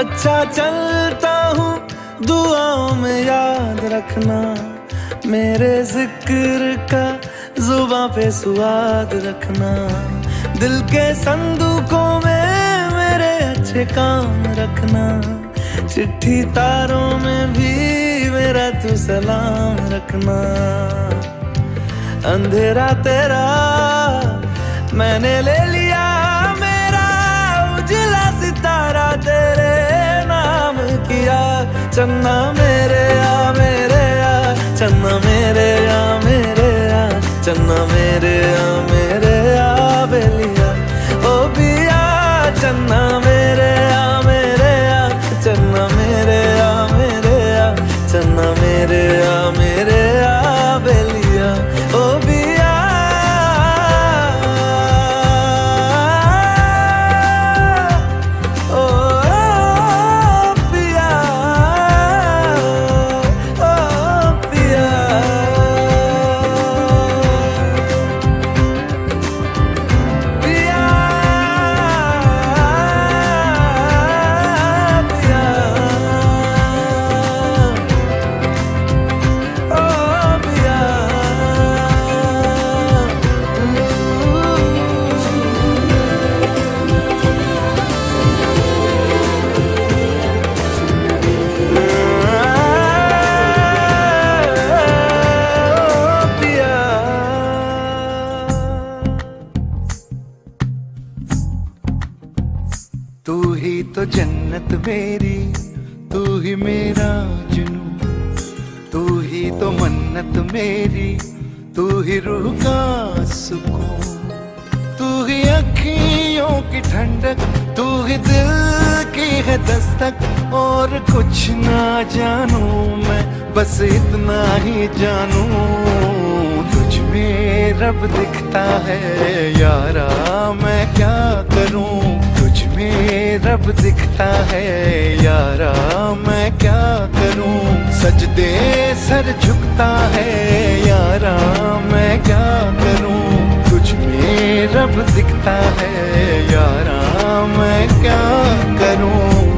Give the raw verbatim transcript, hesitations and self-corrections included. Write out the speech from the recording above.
अच्छा चलता हूँ, दुआओं में याद रखना, मेरे जिक्र का जुबां पे स्वाद रखना, दिल के संदूकों में मेरे अच्छे काम रखना, चिट्ठी तारों में भी मेरा तू सलाम रखना। अंधेरा तेरा मैंने ले लिया, मेरा उजला सितारा तेरे चन्ना मेरेया मेरेया, चन्ना मेरेया मेरेया, चन्ना मेरेया मेरेया बेलिया ओ पिया, चन्ना मेरेया मेरेया, चन्ना मेरेया मेरेया, चन्ना मेरेया मेरेया बेलिया ओ पिया। तू ही तो जन्नत मेरी, तू ही मेरा जुनूं, तू ही तो मन्नत मेरी, तू ही रूह का सुकून, तू ही अखियों की ठंडक, तू ही दिल की है दस्तक, और कुछ ना जानूं मैं, बस इतना ही जानूं तुझ में रब दिखता है यारा मैं क्या करूं, तुझ में रब दिखता है यारा मैं क्या करूं, सजदे सर झुकता है यारा मैं क्या करूं, तुझ में रब दिखता है यारा मैं क्या करूं।